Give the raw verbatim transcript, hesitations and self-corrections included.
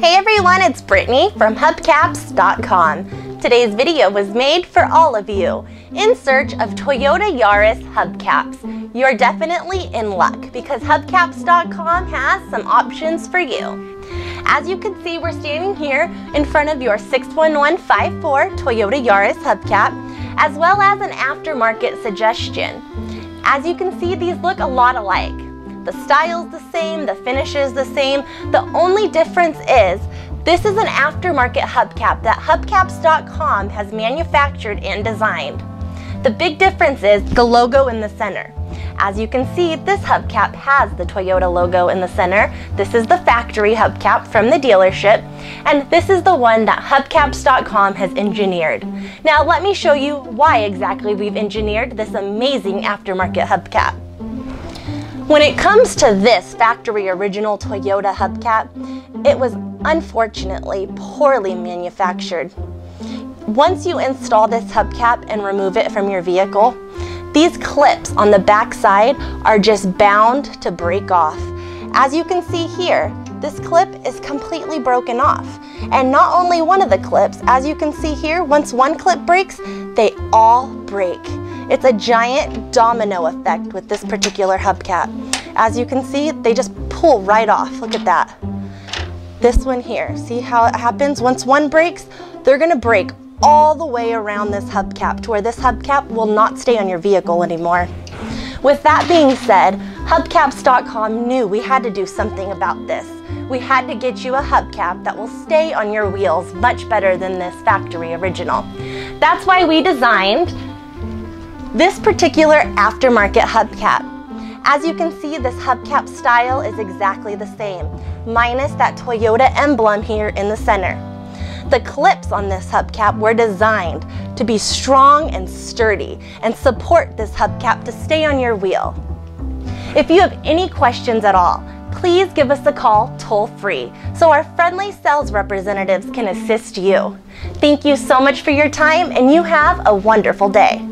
Hey everyone, it's Brittany from Hubcaps dot com. Today's video was made for all of you in search of Toyota Yaris hubcaps. You're definitely in luck because Hubcaps dot com has some options for you. As you can see, we're standing here in front of your six one one five four Toyota Yaris hubcap, as well as an aftermarket suggestion. As you can see, these look a lot alike. The style's the same, the finish is the same. The only difference is this is an aftermarket hubcap that Hubcaps dot com has manufactured and designed. The big difference is the logo in the center. As you can see, this hubcap has the Toyota logo in the center. This is the factory hubcap from the dealership, and this is the one that Hubcaps dot com has engineered. Now let me show you why exactly we've engineered this amazing aftermarket hubcap. When it comes to this factory original Toyota hubcap, it was unfortunately poorly manufactured. Once you install this hubcap and remove it from your vehicle, these clips on the back side are just bound to break off. As you can see here, this clip is completely broken off. And not only one of the clips, as you can see here, once one clip breaks, they all break. It's a giant domino effect with this particular hubcap. As you can see, they just pull right off. Look at that. This one here, see how it happens? Once one breaks, they're gonna break all the way around this hubcap to where this hubcap will not stay on your vehicle anymore. With that being said, Hubcaps dot com knew we had to do something about this. We had to get you a hubcap that will stay on your wheels much better than this factory original. That's why we designed this particular aftermarket hubcap. As you can see, this hubcap style is exactly the same, minus that Toyota emblem here in the center. The clips on this hubcap were designed to be strong and sturdy and support this hubcap to stay on your wheel. If you have any questions at all, please give us a call toll-free so our friendly sales representatives can assist you. Thank you so much for your time, and you have a wonderful day.